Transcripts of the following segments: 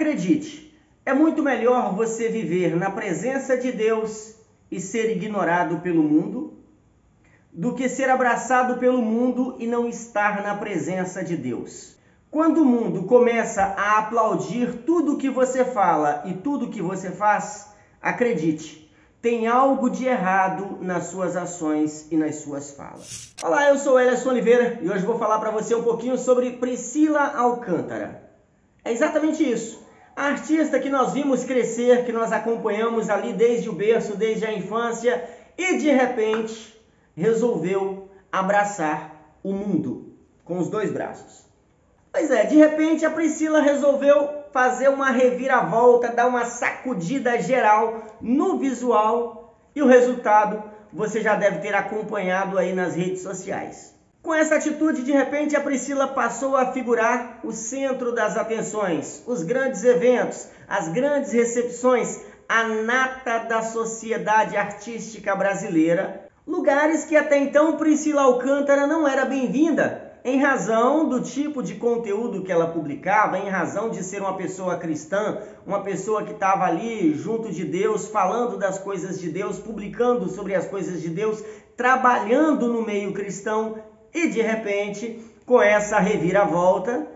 Acredite, é muito melhor você viver na presença de Deus e ser ignorado pelo mundo, do que ser abraçado pelo mundo e não estar na presença de Deus. Quando o mundo começa a aplaudir tudo que você fala e tudo que você faz, acredite, tem algo de errado nas suas ações e nas suas falas. Olá, eu sou Welesson Oliveira e hoje vou falar para você um pouquinho sobre Priscilla Alcântara. É exatamente isso. A artista que nós vimos crescer, que nós acompanhamos ali desde o berço, desde a infância, e de repente resolveu abraçar o mundo com os dois braços. Pois é, de repente a Priscilla resolveu fazer uma reviravolta, dar uma sacudida geral no visual e o resultado você já deve ter acompanhado aí nas redes sociais. Com essa atitude, de repente a Priscilla passou a figurar o centro das atenções, os grandes eventos, as grandes recepções, a nata da sociedade artística brasileira, lugares que até então Priscilla Alcântara não era bem-vinda, em razão do tipo de conteúdo que ela publicava, em razão de ser uma pessoa cristã, uma pessoa que estava ali junto de Deus, falando das coisas de Deus, publicando sobre as coisas de Deus, trabalhando no meio cristão, e de repente, com essa reviravolta,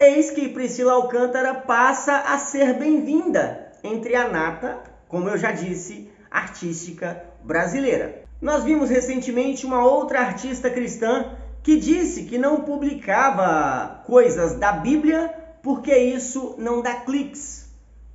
eis que Priscilla Alcântara passa a ser bem-vinda entre a nata, como eu já disse, artística brasileira. Nós vimos recentemente uma outra artista cristã que disse que não publicava coisas da Bíblia porque isso não dá cliques,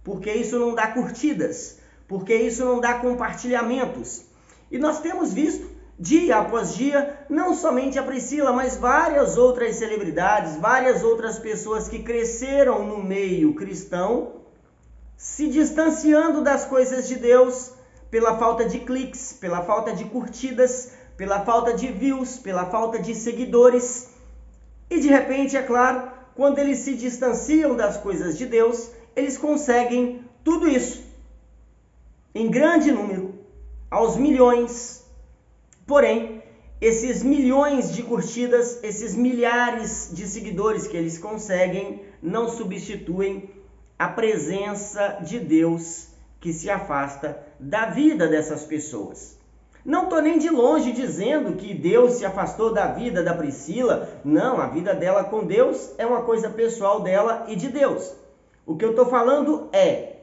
porque isso não dá curtidas, porque isso não dá compartilhamentos. E nós temos visto, dia após dia, não somente a Priscilla, mas várias outras celebridades, várias outras pessoas que cresceram no meio cristão, se distanciando das coisas de Deus pela falta de cliques, pela falta de curtidas, pela falta de views, pela falta de seguidores. E de repente, é claro, quando eles se distanciam das coisas de Deus, eles conseguem tudo isso, em grande número, aos milhões. Porém, esses milhões de curtidas, esses milhares de seguidores que eles conseguem, não substituem a presença de Deus que se afasta da vida dessas pessoas. Não estou nem de longe dizendo que Deus se afastou da vida da Priscilla. Não, a vida dela com Deus é uma coisa pessoal dela e de Deus. O que eu estou falando é,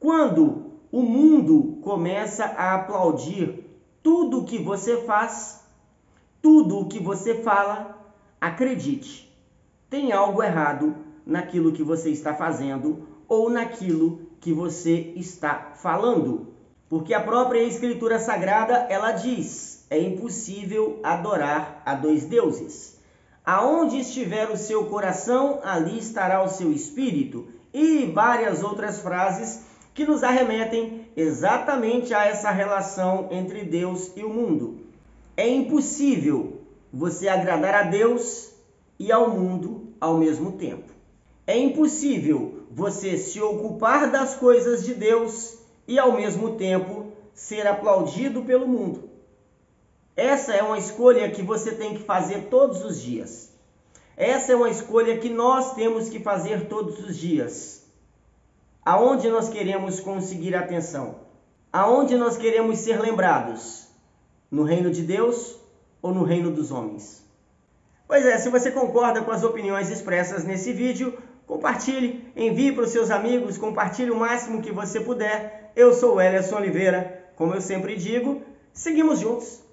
quando o mundo começa a aplaudir tudo o que você faz, tudo o que você fala, acredite, tem algo errado naquilo que você está fazendo ou naquilo que você está falando. Porque a própria Escritura Sagrada, ela diz, é impossível adorar a dois deuses. Aonde estiver o seu coração, ali estará o seu espírito. E várias outras frases que nos arremetem exatamente a essa relação entre Deus e o mundo. É impossível você agradar a Deus e ao mundo ao mesmo tempo. É impossível você se ocupar das coisas de Deus e ao mesmo tempo ser aplaudido pelo mundo. Essa é uma escolha que você tem que fazer todos os dias. Essa é uma escolha que nós temos que fazer todos os dias. Aonde nós queremos conseguir atenção? Aonde nós queremos ser lembrados? No reino de Deus ou no reino dos homens? Pois é, se você concorda com as opiniões expressas nesse vídeo, compartilhe, envie para os seus amigos, compartilhe o máximo que você puder. Eu sou o Welesson Oliveira, como eu sempre digo, seguimos juntos.